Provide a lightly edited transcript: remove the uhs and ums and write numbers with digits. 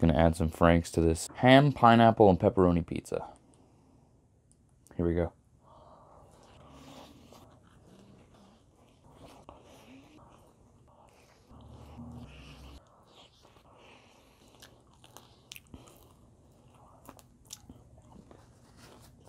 Gonna add some franks to this ham, pineapple, and pepperoni pizza. Here we go.